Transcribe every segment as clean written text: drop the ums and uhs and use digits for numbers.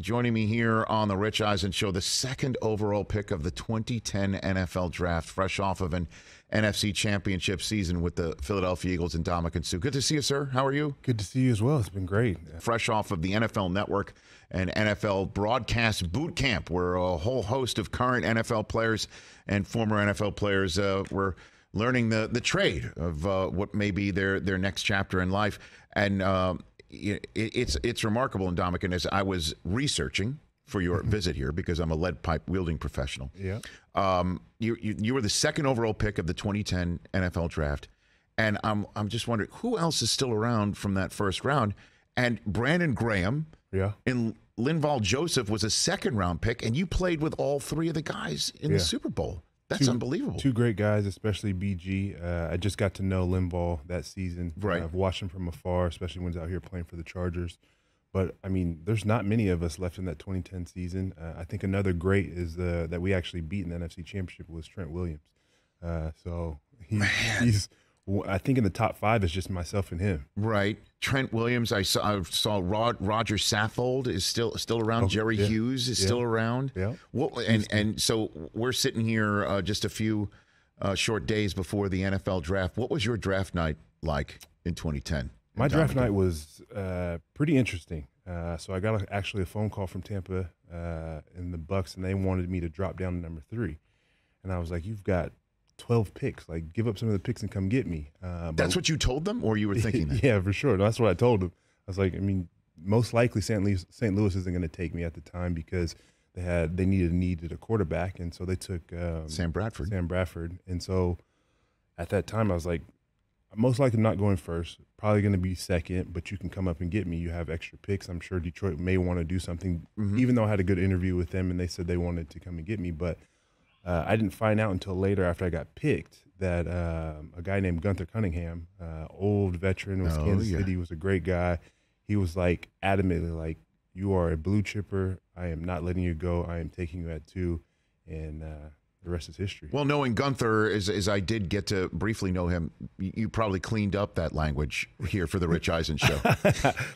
Joining me here on the Rich Eisen Show, the second overall pick of the 2010 NFL Draft, fresh off of an NFC Championship season with the Philadelphia Eagles and Ndamukong Suh. Good to see you, sir. How are you? Good to see you as well. It's been great. Fresh off of the NFL Network and NFL Broadcast Boot Camp, where a whole host of current NFL players and former NFL players were learning the trade of what may be their next chapter in life. And it's remarkable, Ndamukong, as I was researching for your visit here, because I'm a lead pipe wielding professional. Yeah. You were the second overall pick of the 2010 NFL Draft, and I'm just wondering who else is still around from that first round. And Brandon Graham, yeah, and Linval Joseph was a second round pick, and you played with all three of the guys in the Super Bowl. That's unbelievable. Two great guys, especially BG. I just got to know Linval that season. Right. I've watched him from afar, especially when he's out here playing for the Chargers. But, I mean, there's not many of us left in that 2010 season. I think another great is that we actually beat in the NFC Championship was Trent Williams. So he's I think in the top five is just myself and him. Right. Trent Williams, I saw Roger Saffold is still around. Jerry Hughes is still around. Yeah. Well, and so we're sitting here just a few short days before the NFL Draft. What was your draft night like in 2010? My draft night was pretty interesting. So I got actually a phone call from Tampa in the Bucs, and they wanted me to drop down to number 3. And I was like, you've got 12 picks, like give up some of the picks and come get me. That's what you told them, or you were thinking that? Yeah, for sure. That's what I told them. I was like, I mean, most likely St. Louis isn't going to take me at the time because they needed a quarterback, and so they took Sam Bradford. And so at that time, I was like, most likely not going first, probably going to be second, but you can come up and get me. You have extra picks. I'm sure Detroit may want to do something, even though I had a good interview with them, and they said they wanted to come and get me, but I didn't find out until later after I got picked that a guy named Gunther Cunningham, old veteran, was Kansas City, was a great guy. He was like adamantly like, you are a blue chipper. I am not letting you go. I am taking you at 2. And the rest is history. Well, knowing Gunther, as I did get to briefly know him, you probably cleaned up that language here for the Rich Eisen Show.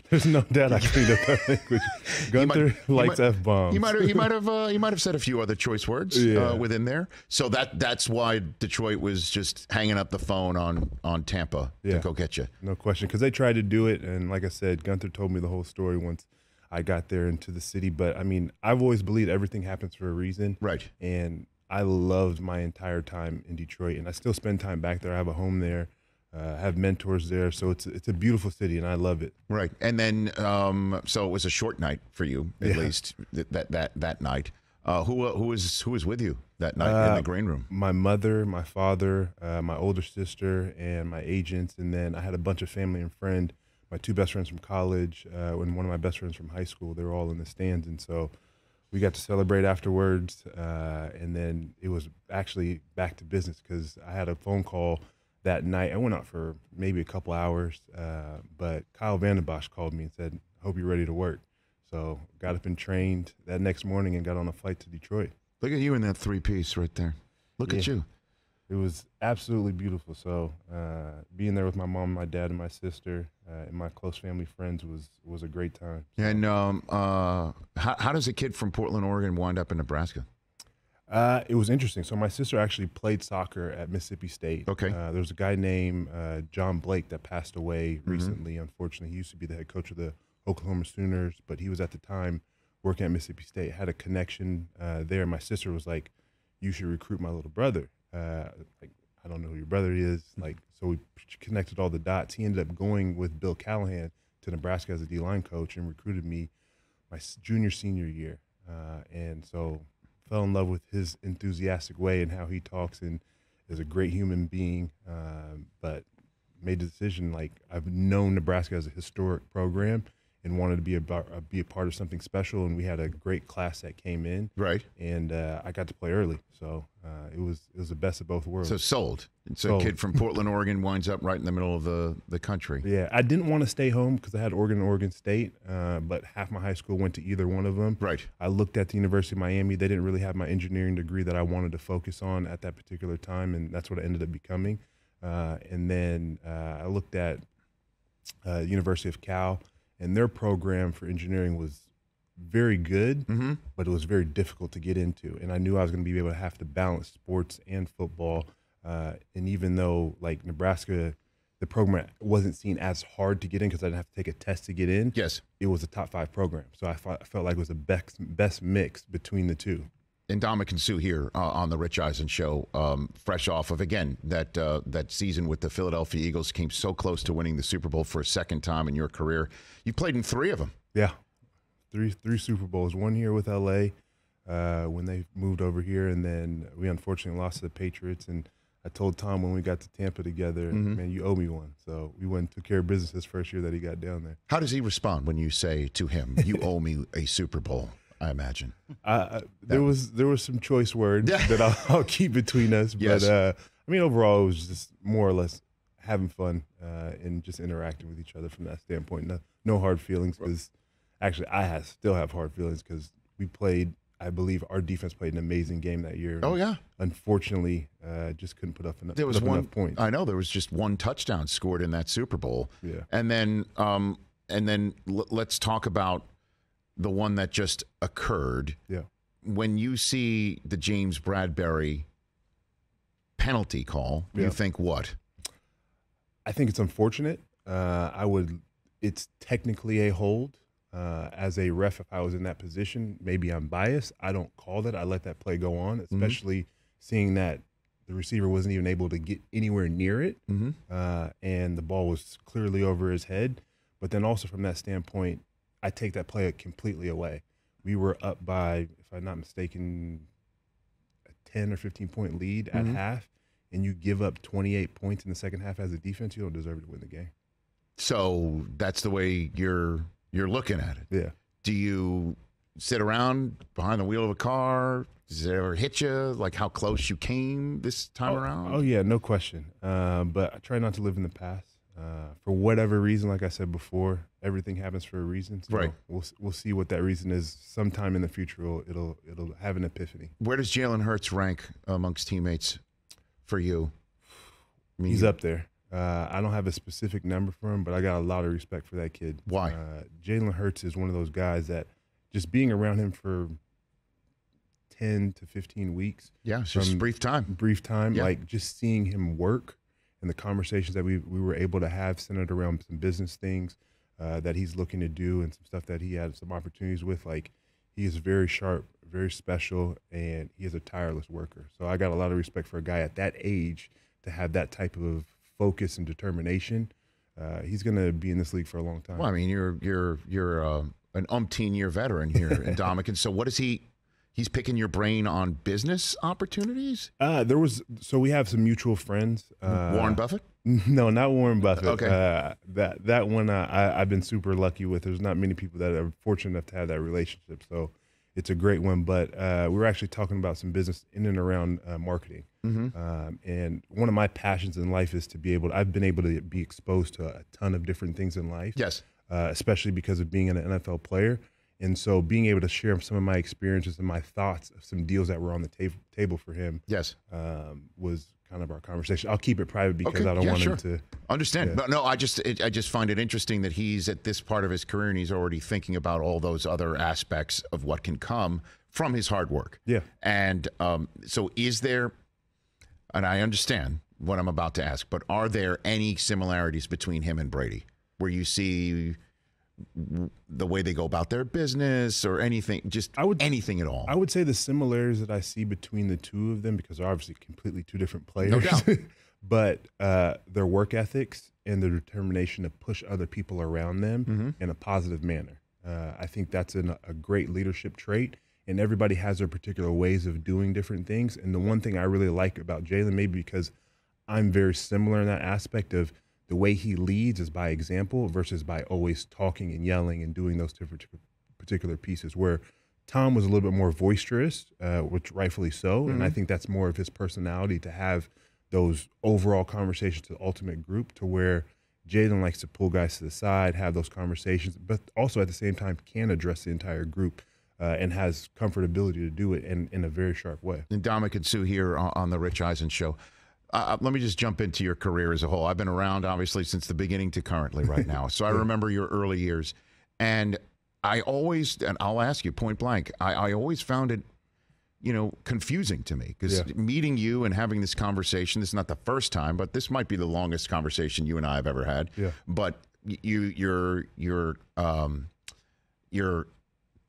There's no doubt I cleaned up that language. Gunther likes F-bombs. He might have said a few other choice words within there. So that's why Detroit was just hanging up the phone on Tampa to go get you. No question, because they tried to do it, and like I said, Gunther told me the whole story once I got there into the city. But I mean, I've always believed everything happens for a reason. Right. And I loved my entire time in Detroit, and I still spend time back there. I have a home there, have mentors there, so it's a beautiful city, and I love it. Right, and then so it was a short night for you, at least that night. Who was with you that night in the green room? My mother, my father, my older sister, and my agents, and then I had a bunch of family and friends. My 2 best friends from college, and one of my best friends from high school. They were all in the stands, and so we got to celebrate afterwards, and then it was actually back to business because I had a phone call that night. I went out for maybe a couple hours, but Kyle Vandenbosch called me and said, hope you're ready to work. So got up and trained that next morning and got on a flight to Detroit. Look at you in that 3-piece right there. Look at you. It was absolutely beautiful. So being there with my mom, my dad, and my sister, and my close family friends was a great time. So. And how does a kid from Portland, Oregon wind up in Nebraska? It was interesting. So my sister actually played soccer at Mississippi State. Okay. There was a guy named John Blake that passed away recently, unfortunately. He used to be the head coach of the Oklahoma Sooners, but he was at the time working at Mississippi State, had a connection there. My sister was like, you should recruit my little brother. Like, I don't know who your brother is. Like, so we connected all the dots. He ended up going with Bill Callahan to Nebraska as a D-line coach and recruited me my senior year. And so fell in love with his enthusiastic way and how he talks and is a great human being. But made the decision, like, I've known Nebraska as a historic program and wanted to be a part of something special, and we had a great class that came in. Right. And I got to play early, so it was the best of both worlds. So sold. And so a kid from Portland, Oregon winds up right in the middle of the country. Yeah, I didn't want to stay home because I had Oregon and Oregon State, but half my high school went to either one of them. Right. I looked at the University of Miami. They didn't really have my engineering degree that I wanted to focus on at that particular time, and that's what I ended up becoming. And then I looked at University of Cal, and their program for engineering was very good, mm-hmm. but it was very difficult to get into. And I knew I was going to be able to have to balance sports and football. And even though, like, Nebraska, the program wasn't seen as hard to get in because I didn't have to take a test to get in. Yes. It was a top 5 program. So I felt like it was the best mix between the two. And Ndamukong Suh here on the Rich Eisen Show, fresh off of, again, that season with the Philadelphia Eagles, came so close to winning the Super Bowl for a second time in your career. You played in 3 of them. Yeah, three Super Bowls. One year with L.A. When they moved over here, and then we unfortunately lost to the Patriots. And I told Tom when we got to Tampa together, mm-hmm. man, you owe me one. So we went and took care of business his first year that he got down there. How does he respond when you say to him, you owe me a Super Bowl? I imagine there was some choice words that I'll keep between us, yes. But I mean, overall, it was just more or less having fun and just interacting with each other from that standpoint. No hard feelings, because actually I still have hard feelings because we played. I believe our defense played an amazing game that year. Oh, yeah. Unfortunately, just couldn't put up enough points. I know there was just one touchdown scored in that Super Bowl. Yeah, and then let's talk about the one that just occurred. Yeah. When you see the James Bradberry penalty call, yeah. you think what? I think it's unfortunate. It's technically a hold. As a ref, if I was in that position, maybe I'm biased. I don't call that. I let that play go on, especially mm-hmm. seeing that the receiver wasn't even able to get anywhere near it. Mm-hmm. And the ball was clearly over his head. But then also from that standpoint, I take that play completely away. We were up by, if I'm not mistaken, a 10 or 15-point lead mm-hmm. at half, and you give up 28 points in the second half as a defense. You don't deserve to win the game. So that's the way you're looking at it. Yeah. Do you sit around behind the wheel of a car? Does it ever hit you, like how close you came this time around? Oh, yeah, no question. But I try not to live in the past. For whatever reason, like I said before, everything happens for a reason. So right. We'll see what that reason is. Sometime in the future, it'll have an epiphany. Where does Jalen Hurts rank amongst teammates for you? I mean, he's up there. I don't have a specific number for him, but I got a lot of respect for that kid. Why? Jalen Hurts is one of those guys that just being around him for 10 to 15 weeks. Yeah, it's just brief time. Yeah. Like just seeing him work. And the conversations that we were able to have centered around some business things that he's looking to do and some stuff that he had some opportunities with. Like, he is very sharp, very special, and he is a tireless worker. So I got a lot of respect for a guy at that age to have that type of focus and determination. He's going to be in this league for a long time. Well, I mean, you're an umpteen-year veteran here in Dominican. So what is he? He's picking your brain on business opportunities? So we have some mutual friends. Warren Buffett? No, not Warren Buffett. Okay. That one I've been super lucky with. There's not many people that are fortunate enough to have that relationship, so it's a great one. But we were actually talking about some business in and around marketing. Mm-hmm. And one of my passions in life is to be able to – I've been able to be exposed to a ton of different things in life. Yes. Especially because of being an NFL player. And so being able to share some of my experiences and my thoughts of some deals that were on the table for him, yes, was kind of our conversation. I'll keep it private because I don't want him to understand. Yeah. But no, I just find it interesting that he's at this part of his career and he's already thinking about all those other aspects of what can come from his hard work. Yeah. And so is there, and I understand what I'm about to ask, but are there any similarities between him and Brady where you see the way they go about their business or anything, anything at all? I would say the similarities that I see between the two of them, because they're obviously completely two different players, no doubt. But their work ethics and their determination to push other people around them mm-hmm. in a positive manner. I think that's a great leadership trait, and everybody has their particular ways of doing different things. And the one thing I really like about Jalen, maybe because I'm very similar in that aspect of the way he leads is by example versus by always talking and yelling and doing those two particular pieces, where Tom was a little bit more boisterous, which rightfully so, mm-hmm. and I think that's more of his personality to have those overall conversations to the ultimate group, to where Jalen likes to pull guys to the side, have those conversations, but also at the same time can address the entire group and has comfortability to do it in a very sharp way. And Ndamukong Suh here on the Rich Eisen Show. Let me just jump into your career as a whole. I've been around, obviously, since the beginning to currently right now. So I remember your early years. And I always, and I'll ask you point blank, I always found it, you know, confusing to me because meeting you and having this conversation, this is not the first time, but this might be the longest conversation you and I have ever had. Yeah. But you're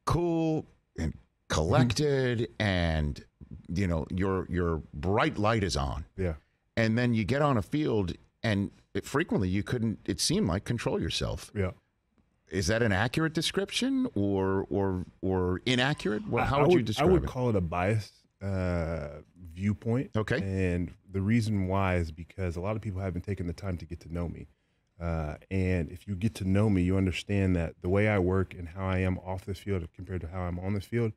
cool and collected, and you know your bright light is on. Yeah. And then you get on a field, and frequently you couldn't. It seemed like control yourself. Yeah. Is that an accurate description or inaccurate? Well, how would you describe it? I would call it a biased viewpoint. Okay. And the reason why is because a lot of people haven't taken the time to get to know me. And if you get to know me, you understand that the way I work and how I am off the field compared to how I'm on the field,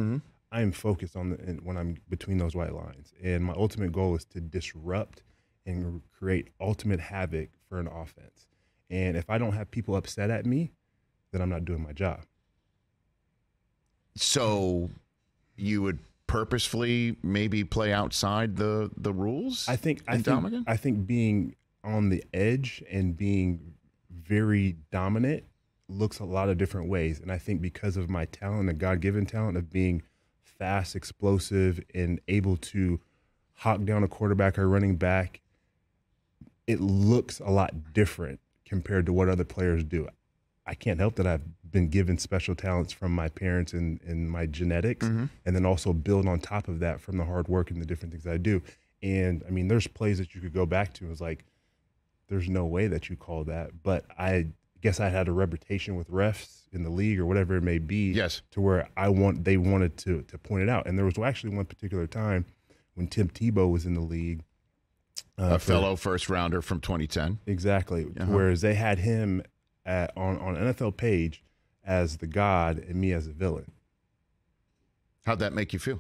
I am focused on when I'm between those white lines. And my ultimate goal is to disrupt and create ultimate havoc for an offense. And if I don't have people upset at me, then I'm not doing my job. So you would purposefully maybe play outside the rules? I think being on the edge and being very dominant looks a lot of different ways. And I think because of my talent, a God-given talent of being fast, explosive, and able to hawk down a quarterback or running back, it looks a lot different compared to what other players do. I can't help that I've been given special talents from my parents and my genetics, and then also build on top of that from the hard work and the different things I do. And, I mean, there's plays that you could go back to. It was like, there's no way that you call that. But I guess I had a reputation with refs in the league or whatever it may be to where they wanted to point it out. And there was actually one particular time when Tim Tebow was in the league. A fellow first-rounder from 2010. Exactly. Whereas they had him – on NFL page as the god and me as a villain. How'd that make you feel?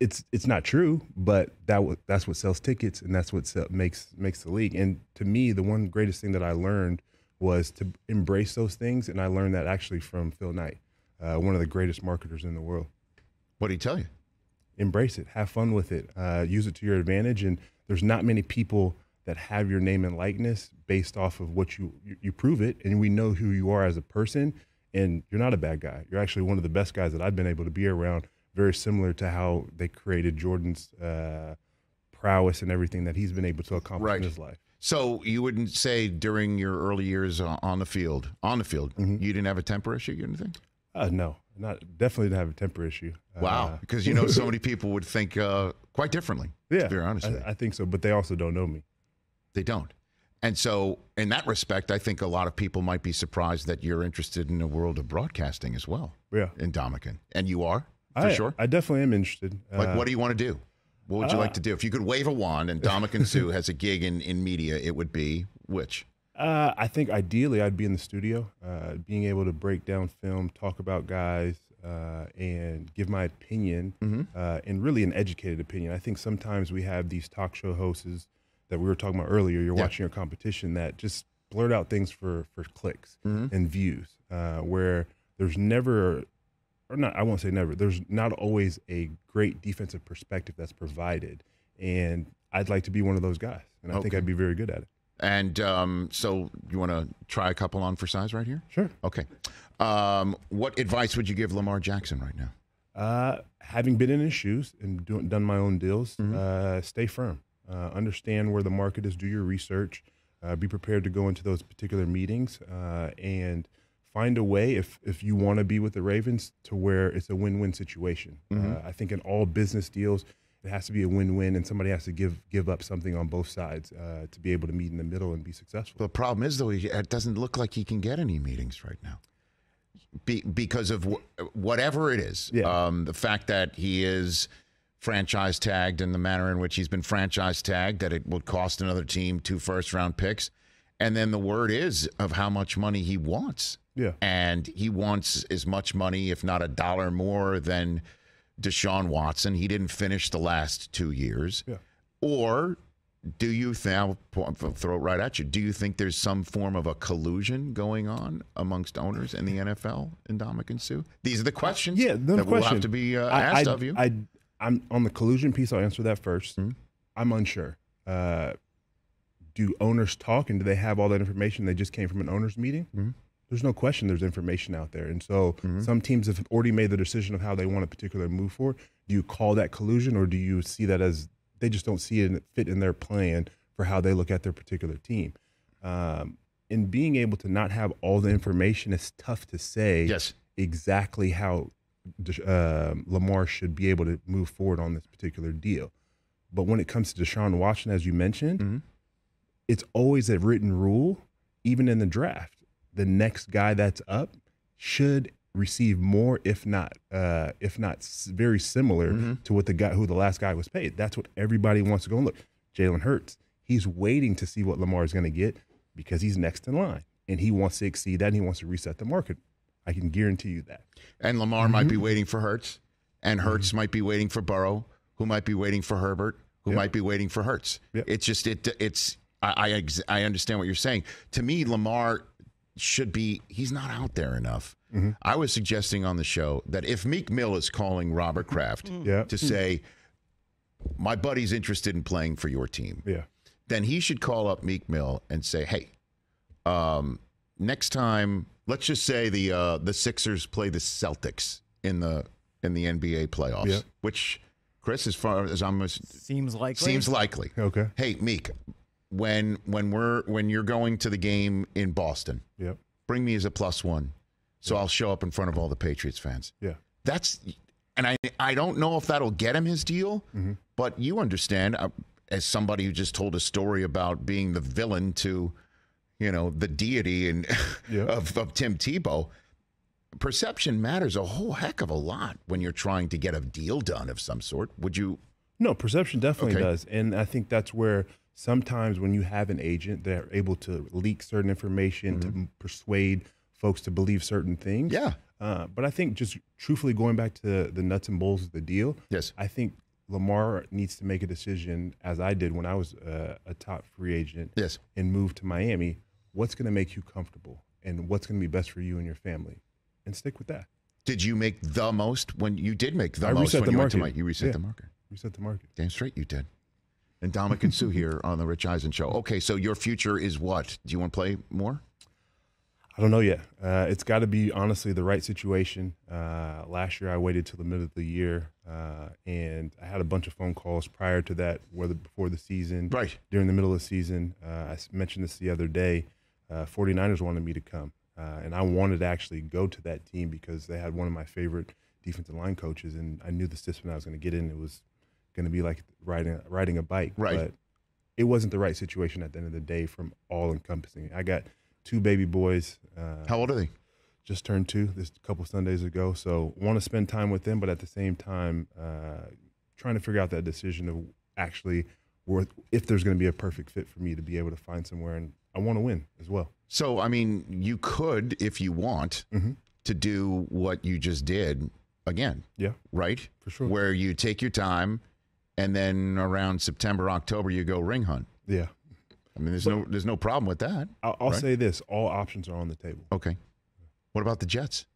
It's not true, but that's what sells tickets, and that's what makes the league. And to me, the one greatest thing that I learned was to embrace those things, and I learned that actually from Phil Knight, one of the greatest marketers in the world. What did he tell you? Embrace it. Have fun with it. Use it to your advantage, and there's not many people that have your name and likeness based off of what you prove it, and we know who you are as a person, and you're not a bad guy. You're actually one of the best guys that I've been able to be around, very similar to how they created Jordan's prowess and everything that he's been able to accomplish in his life. So you wouldn't say during your early years on the field, you didn't have a temper issue or anything? No. Definitely didn't have a temper issue. Wow, because you know so many people would think quite differently, to be honest with you. I think so, but they also don't know me. They don't. And so in that respect, I think a lot of people might be surprised that you're interested in the world of broadcasting as well. Yeah. In Ndamukong. And you are, for sure? I definitely am interested. Like, what do you want to do? What would you like to do? If you could wave a wand and Ndamukong Suh has a gig in media, it would be which? I think ideally I'd be in the studio, being able to break down film, talk about guys, and give my opinion, and really an educated opinion. I think sometimes we have these talk show hosts that we were talking about earlier, you're watching your competition that just blurt out things for clicks and views, where there's never, or not, I won't say never, there's not always a great defensive perspective that's provided. And I'd like to be one of those guys. And I think I'd be very good at it. And so you want to try a couple on for size right here? Sure. Okay. What advice would you give Lamar Jackson right now? Having been in his shoes and done my own deals, stay firm. Understand where the market is, do your research, be prepared to go into those particular meetings, and find a way, if you want to be with the Ravens, to where it's a win-win situation. I think in all business deals, it has to be a win-win, and somebody has to give up something on both sides to be able to meet in the middle and be successful. The problem is, though, it doesn't look like he can get any meetings right now. Because of whatever it is, the fact that he is franchise tagged in the manner in which he's been franchise tagged, that it would cost another team 2 first-round picks. And then the word is of how much money he wants. Yeah. And he wants as much money, if not $1 more than Deshaun Watson. He didn't finish the last 2 years. Yeah. Or do you think, I'll throw it right at you, do you think there's some form of a collusion going on amongst owners in the NFL in Ndamukong Suh? These are the questions that will have to be asked of you. I'm on the collusion piece. I'll answer that first. I'm unsure. Do owners talk, and do they have all that information? They just came from an owners meeting. there's no question there's information out there. And so some teams have already made the decision of how they want a particular move forward. Do you call that collusion, or do you see that as they just don't see it fit in their plan for how they look at their particular team? And being able to not have all the information, it's tough to say exactly how Lamar should be able to move forward on this particular deal. But when it comes to Deshaun Watson, as you mentioned, it's always a written rule, even in the draft. The next guy that's up should receive more, if not very similar to what the guy who the last guy was paid. That's what everybody wants to go and look. Jalen Hurts, he's waiting to see what Lamar is going to get because he's next in line, and he wants to exceed that, and he wants to reset the market. I can guarantee you that. And Lamar might be waiting for Hurts, and Hurts might be waiting for Burrow, who might be waiting for Herbert, who might be waiting for Hurts. It's just it's I understand what you're saying. To me, Lamar should be, he's not out there enough. I was suggesting on the show that if Meek Mill is calling Robert Kraft to say, my buddy's interested in playing for your team, then he should call up Meek Mill and say, hey, next time, let's just say the Sixers play the Celtics in the NBA playoffs, which, Chris, as far as I'm seems likely. Okay. Hey, Meek, when you're going to the game in Boston, bring me as a +1, so I'll show up in front of all the Patriots fans. That's, and I don't know if that'll get him his deal, but you understand, as somebody who just told a story about being the villain to, you know, the deity and of Tim Tebow, perception matters a whole heck of a lot when you're trying to get a deal done of some sort. Would you? No, perception definitely does, and I think that's where. Sometimes when you have an agent, they're able to leak certain information to persuade folks to believe certain things. But I think just truthfully going back to the nuts and bolts of the deal, I think Lamar needs to make a decision, as I did when I was a top free agent and moved to Miami. What's going to make you comfortable and what's going to be best for you and your family? And stick with that. Did you make the most when you did make the most when you went to Miami? You reset the market. Reset the market. Damn straight you did. And Ndamukong Suh here on the Rich Eisen Show. Okay, so your future is what? Do you want to play more? I don't know yet. It's got to be, honestly, the right situation. Last year I waited till the middle of the year, and I had a bunch of phone calls prior to that, whether before the season, during the middle of the season. I mentioned this the other day. 49ers wanted me to come, and I wanted to actually go to that team because they had one of my favorite defensive line coaches, and I knew the system I was going to get in. It was going to be like riding a bike, but it wasn't the right situation at the end of the day from all encompassing. I got two baby boys. How old are they? Just turned 2 this couple Sundays ago. So want to spend time with them, but at the same time, trying to figure out that decision of actually if there's going to be a perfect fit for me to be able to find somewhere, and I want to win as well. So I mean, you could, if you want, to do what you just did again. Right. For sure. Where you take your time. And then around September, October, you go ring hunt. I mean, there's no problem with that. I'll say this: all options are on the table. Okay. What about the Jets?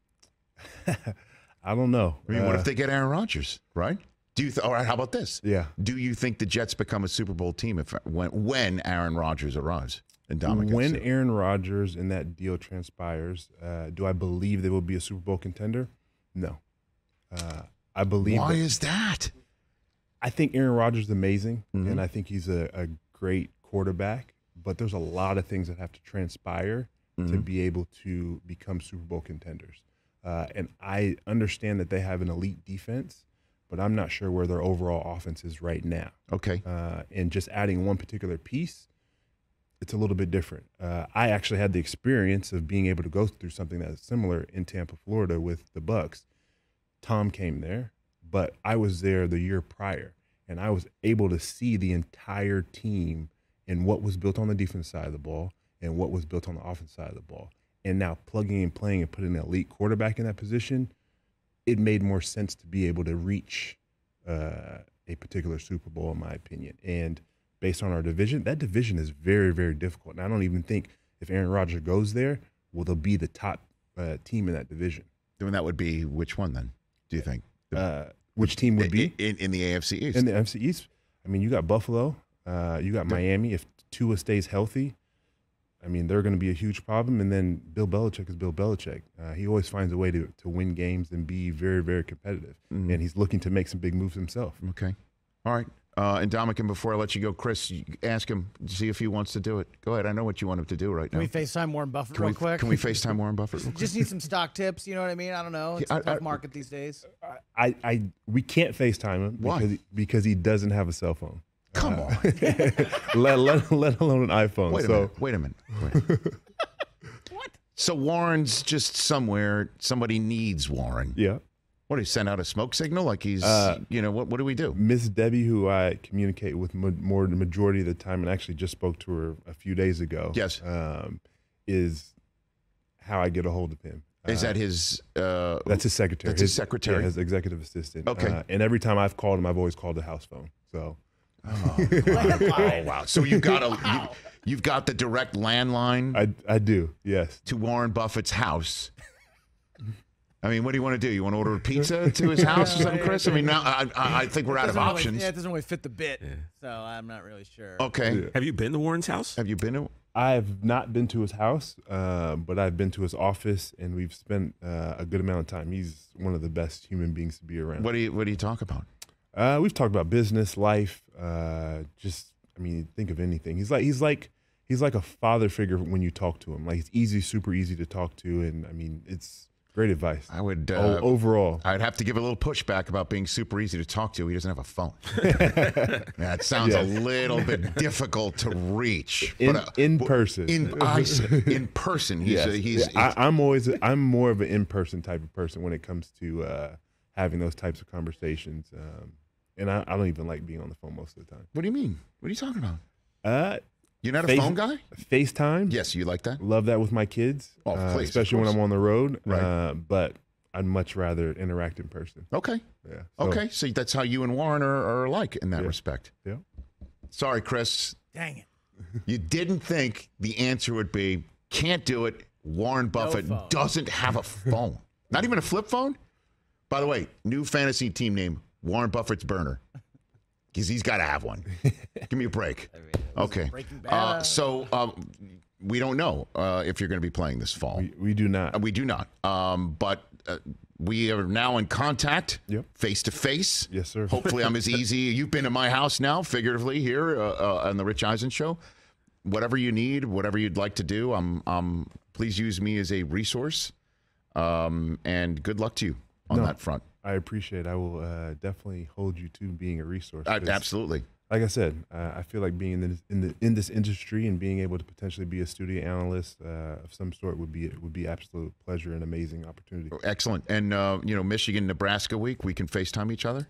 I don't know. I mean, what if they get Aaron Rodgers? Right? Do you? All right. How about this? Do you think the Jets become a Super Bowl team if when Aaron Rodgers arrives? And when Aaron Rodgers and that deal transpires, do I believe they will be a Super Bowl contender? No. I believe. Why is that? I think Aaron Rodgers is amazing, and I think he's a great quarterback, but there's a lot of things that have to transpire to be able to become Super Bowl contenders. And I understand that they have an elite defense, but I'm not sure where their overall offense is right now. Okay. And just adding one particular piece, it's a little bit different. I actually had the experience of being able to go through something that's similar in Tampa, Florida with the Bucs. Tom came there. But I was there the year prior, and I was able to see the entire team and what was built on the defense side of the ball and what was built on the offense side of the ball. And now plugging and playing and putting an elite quarterback in that position, it made more sense to be able to reach a particular Super Bowl, in my opinion. And based on our division, that division is very, very difficult. And I don't even think if Aaron Rodgers goes there, will they be the top team in that division. Then that would be which one then, do you think? Which team would be in the AFC East? In the AFC East, I mean, you got Buffalo, you got Miami. If Tua stays healthy, I mean, they're going to be a huge problem. And then Bill Belichick is Bill Belichick. He always finds a way to win games and be very, very competitive. Mm-hmm. And he's looking to make some big moves himself. Okay. All right. And Ndamukong, before I let you go, Chris, ask him, see if he wants to do it. Go ahead. I know what you want him to do right now. Can we FaceTime Warren Buffett real quick? Can we FaceTime Warren Buffett real quick? Just need some stock tips. You know what I mean? I don't know. It's a tough market these days. We can't FaceTime him. Why? Because he doesn't have a cell phone. Come on. let alone an iPhone. Wait a minute. What? So Warren's just somewhere. Somebody needs Warren. Yeah. What, he sent out a smoke signal? Like he's, what do we do? Miss Debbie, who I communicate with more the majority of the time, and actually just spoke to her a few days ago. Yes. Is how I get a hold of him. Is that his? That's his secretary. That's his secretary. Yeah, his executive assistant. Okay. And every time I've called him, I've always called the house phone. So. Oh, wow. So you've got the direct landline. I do, yes. To Warren Buffett's house. I mean, what do you want to do? You want to order a pizza to his house or something, Chris? I mean, now I think we're out of options. Really, it doesn't really fit the bit, so I'm not really sure. Okay. Yeah. Have you been to Warren's house? I have not been to his house, but I've been to his office, and we've spent a good amount of time. He's one of the best human beings to be around. What do you talk about? We've talked about business, life, think of anything. He's like a father figure when you talk to him. Like, it's easy, super easy to talk to, and I mean, it's great advice. I would overall. I'd have to give a little pushback about being super easy to talk to. He doesn't have a phone. That sounds a little bit difficult to reach. In person. In person. I'm more of an in person type of person when it comes to having those types of conversations. And I don't even like being on the phone most of the time. What do you mean? What are you talking about? You're not a phone guy? FaceTime. Yes, you like that? Love that with my kids. Oh, please. Especially when I'm on the road. Right. But I'd much rather interact in person. Okay. Yeah. So, okay. So that's how you and Warren are alike in that respect. Yeah. Sorry, Chris. Dang it. You didn't think the answer would be, can't do it. Warren Buffett doesn't have a phone. Not even a flip phone? By the way, new fantasy team name, Warren Buffett's Burner. Because he's got to have one. Give me a break. I mean, okay. We don't know if you're going to be playing this fall. We do not. We do not. But we are now in contact, face to face. Yes, sir. Hopefully I'm as easy. You've been to my house now, figuratively, here on the Rich Eisen Show. Whatever you need, whatever you'd like to do, please use me as a resource. And good luck to you on that front. I appreciate it. I will definitely hold you to being a resource. Absolutely. Like I said, I feel like being in this industry and being able to potentially be a studio analyst of some sort would be absolute pleasure and amazing opportunity. Excellent. And Michigan, Nebraska week, we can FaceTime each other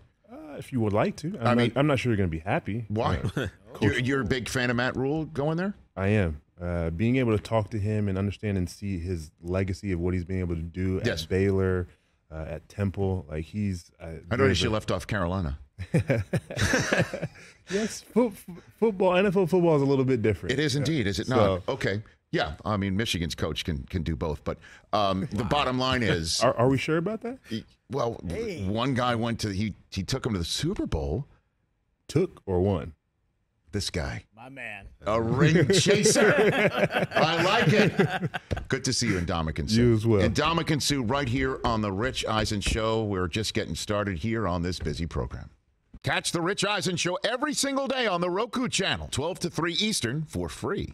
if you would like to. I'm not sure you're going to be happy. Why? You're a big fan of Matt Rule going there. I am. Being able to talk to him and understand and see his legacy of what he's been able to do at Baylor. At Temple, like he's. I noticed you left off Carolina. Yes, football, NFL football is a little bit different. It is indeed, is it not? So, okay, yeah. I mean, Michigan's coach can do both, but the bottom line is, are we sure about that? One guy went to he took him to the Super Bowl. Took or won? This guy, my man, a ring chaser. I like it. Good to see you, Ndamukong Suh. You as well. Ndamukong Suh, right here on the Rich Eisen Show. We're just getting started here on this busy program. Catch the Rich Eisen Show every single day on the Roku channel, 12 to 3 Eastern, for free.